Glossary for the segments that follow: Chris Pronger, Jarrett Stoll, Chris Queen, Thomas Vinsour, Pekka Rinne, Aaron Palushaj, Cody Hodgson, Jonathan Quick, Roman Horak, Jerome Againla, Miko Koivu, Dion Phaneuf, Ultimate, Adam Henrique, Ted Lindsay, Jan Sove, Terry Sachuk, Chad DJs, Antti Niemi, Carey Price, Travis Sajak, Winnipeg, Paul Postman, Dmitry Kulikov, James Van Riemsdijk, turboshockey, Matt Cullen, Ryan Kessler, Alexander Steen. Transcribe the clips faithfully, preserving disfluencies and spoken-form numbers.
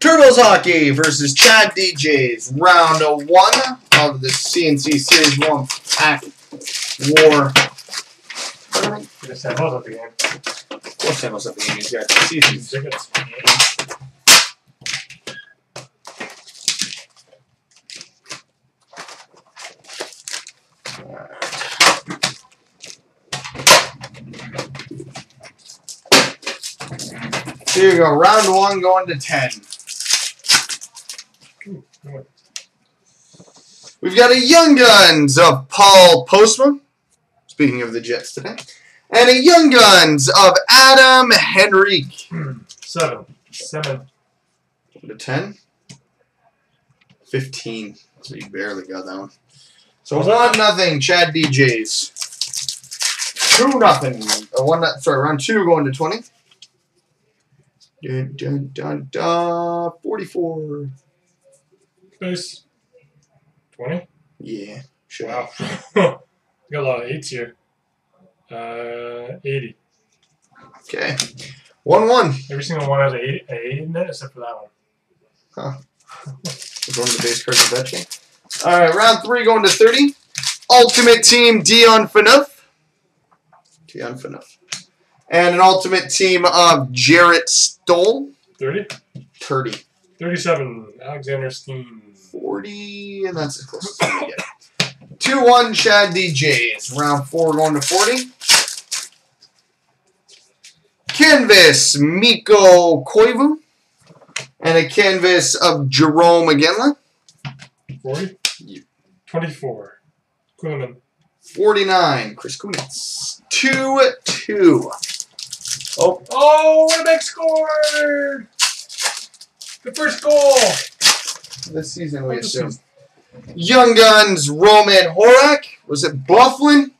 Turbos Hockey versus Chad D Js, round one of the C N C Series one at War Tournament. You're going to send those up again. Of course, send those up again. He's got season tickets. Here you go, round one going to ten. We've got a Young Guns of Paul Postman, speaking of the Jets today, and a Young Guns of Adam Henrique. Seven. Seven. Going to ten. Fifteen. So you barely got that one. So one nothing, Chad D Js. Two nothing. Uh, one, sorry, round two going to twenty. Dun, dun, dun, dun, forty-four. Nice. twenty? Yeah. Sure. Wow. Got a lot of eights here. Uh, eighty. Okay. one one. Every single one has an eight, eight in it except for that one. Huh. We're going to the base cards of that chain. Alright, round three going to thirty. Ultimate Team Dion Phaneuf. Dion Phaneuf. And an ultimate team of Jarrett Stoll. thirty? thirty. thirty-seven. Alexander Steen. forty. And that's as close as we get. two one Chad D Js. Round four going to forty. Canvas Miko Koivu. And a canvas of Jerome Againla. forty? Yeah. twenty-four. Kuhlman. forty-nine. Chris Queen. two two. Oh, oh, Winnipeg scored! The first goal! This season, we assume. Young Guns, Roman Horak. Was it Bufflin?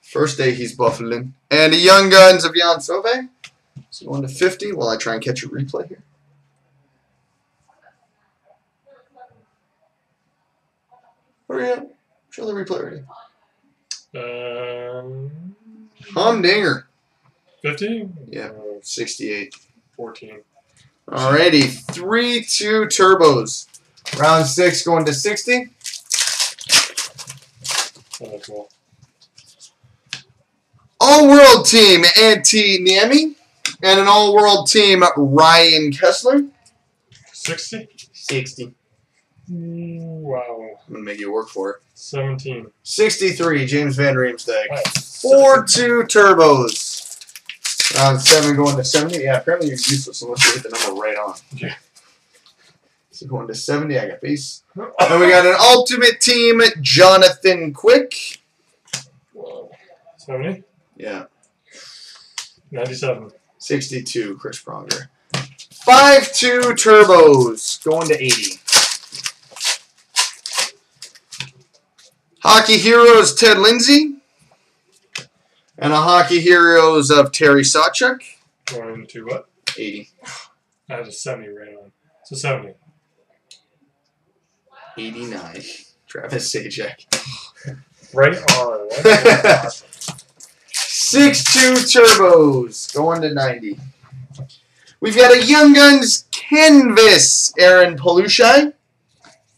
First day he's Bufflin. And the Young Guns of Jan Sove. So going to fifty while I try and catch a replay here. Hurry up. Show the replay already. Um, Humdinger. fifty? Yeah, sixty-eight. fourteen. Alrighty, three two Turbos. Round six going to sixty. Oh, cool. All-World Team Antti Niemi. And an All-World Team Ryan Kessler. sixty? sixty. Wow. I'm going to make you work for it. seventeen. sixty-three, James Van Riemsdijk. four two Turbos. Round seven going to seventy. Yeah, apparently you're useless unless you hit the number right on. Yeah. So going to seventy, I got base. And we got an ultimate team, Jonathan Quick. Whoa. seventy? Yeah. ninety-seven. sixty-two, Chris Pronger. five two Turbos. Going to eighty. Hockey Heroes, Ted Lindsay. And a Hockey Heroes of Terry Sachuk. Going into what? eighty. I had a seventy right on. So seventy. eighty-nine. Travis Sajak. Right on. six two Turbos. Going to ninety. We've got a Young Guns Canvas. Aaron Palushaj.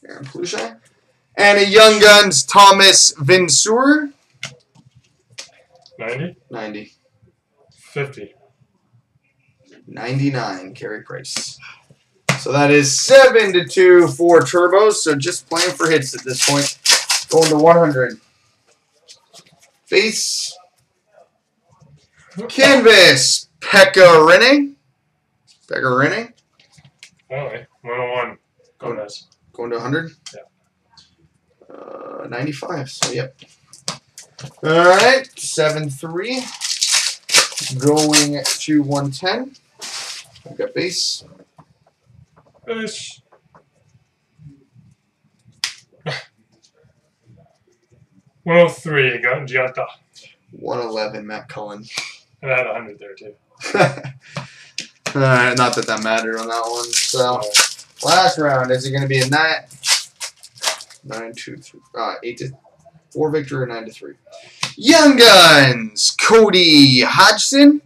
Aaron Palushaj. And a Young Guns Thomas Vinsour. ninety? ninety. fifty. ninety-nine, Carey Price. So that is seven to two for Turbos, so just playing for hits at this point. Going to one hundred. Face. Canvas. Pekka Rinne. Pekka Rinne. Anyway, one oh one. Going, going to one hundred? Yeah. Uh, ninety-five, so yep. Alright, seven three, going to one ten. I've got base. Base. one oh three, got Gianta. one eleven, Matt Cullen. And I had one hundred there, too. Alright, not that that mattered on that one. So, last round, is it going to be a nine? nine two three, uh, eight two. Four victory, nine to three. Young Guns, Cody Hodgson.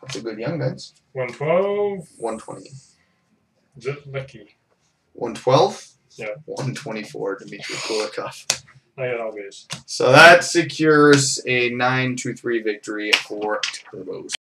That's a good Young Guns. one twelve. one twenty. Lucky. one twelve? Yeah. one twenty-four, Dmitry Kulikov. Not yet obvious. So that secures a nine to three victory for Turbos.